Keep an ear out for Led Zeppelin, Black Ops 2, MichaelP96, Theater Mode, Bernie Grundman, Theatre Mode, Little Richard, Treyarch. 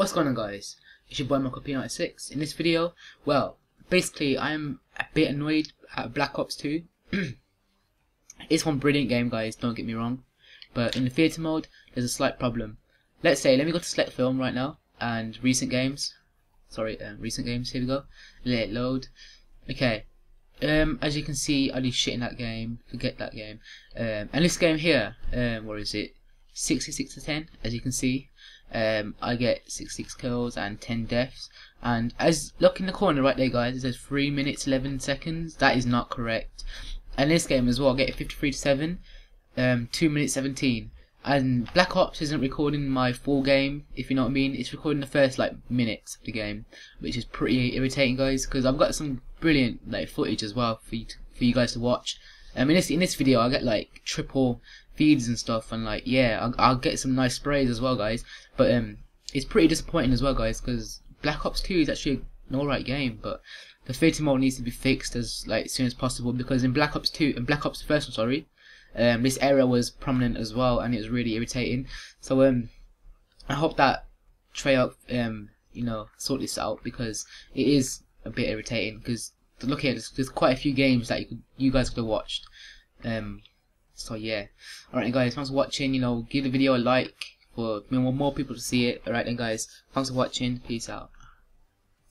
What's going on, guys? It's your boy MichaelP96. In this video, well, basically I'm a bit annoyed at Black Ops 2. It's one brilliant game, guys, don't get me wrong. But in the theatre mode, there's a slight problem. Let's say, let me go to select film right now, and recent games. Sorry, recent games, here we go. Let it load. Okay, as you can see, I do shit in that game, forget that game. And this game here, where is it? 66 to 10, as you can see. I get 66 kills and 10 deaths. And as look in the corner right there, guys, it says 3 minutes 11 seconds. That is not correct. And this game as well, I get 53 to 7, 2 minutes 17. And Black Ops isn't recording my full game, if you know what I mean. It's recording the first like minutes of the game, which is pretty irritating, guys, because I've got some brilliant like footage as well for you guys to watch. In this video, I get like triple feeds and stuff, and like, yeah, I'll get some nice sprays as well, guys. But it's pretty disappointing as well, guys, because Black Ops 2 is actually an alright game, but the theater mode needs to be fixed as soon as possible, because in Black Ops 2 and Black Ops 1, sorry, this error was prominent as well, and it was really irritating. So I hope that Treyarch you know, sort this out, because it is a bit irritating, because look here, there's quite a few games that you guys could have watched. So yeah, alright then, guys, thanks for watching. You know, give the video a like for more people to see it. Alright then, guys, thanks for watching. Peace out.